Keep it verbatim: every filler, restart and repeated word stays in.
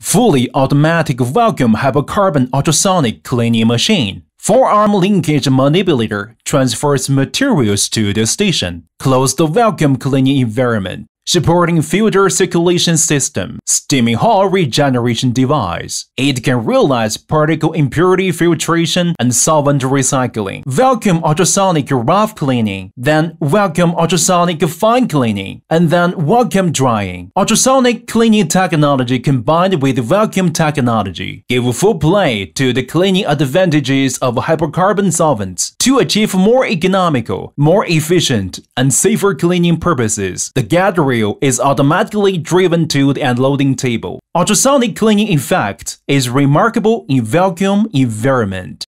fully automatic vacuum hypercarbon ultrasonic cleaning machine. Forearm linkage manipulator transfers materials to the station, closed vacuum cleaning environment, supporting filter circulation system, steaming hall regeneration device. It can realize particle impurity filtration and solvent recycling, vacuum ultrasonic rough cleaning, then vacuum ultrasonic fine cleaning, and then vacuum drying. Ultrasonic cleaning technology combined with vacuum technology give full play to the cleaning advantages of hypercarbon solvents to achieve more economical, more efficient, and safer cleaning purposes. The gathering is automatically driven to the unloading table. Ultrasonic cleaning effect is remarkable in vacuum environment.